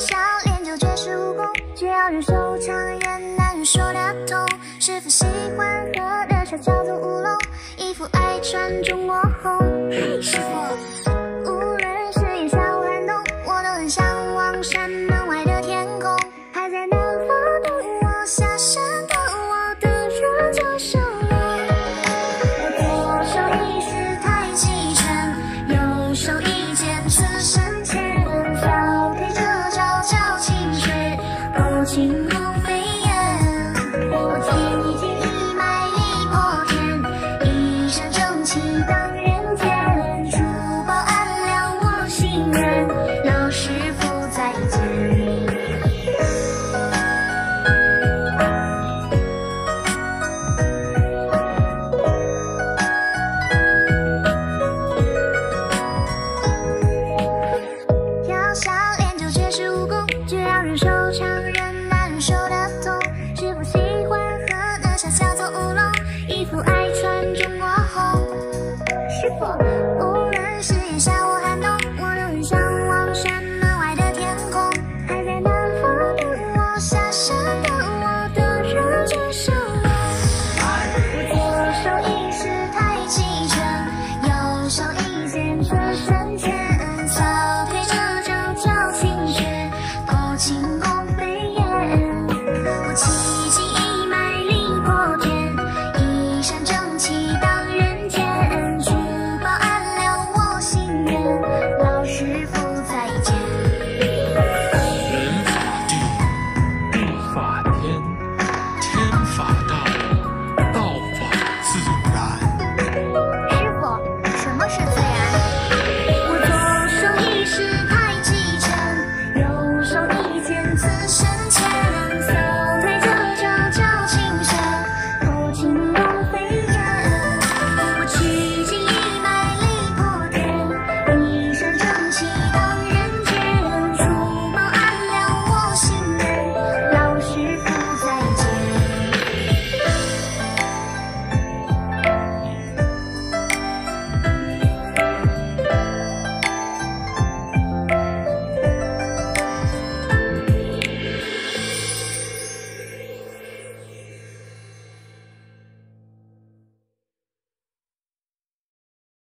想练就绝世武功，只要人手长也难忍受的痛。是否喜欢喝的茶叫做乌龙，一副爱穿中国红。是否？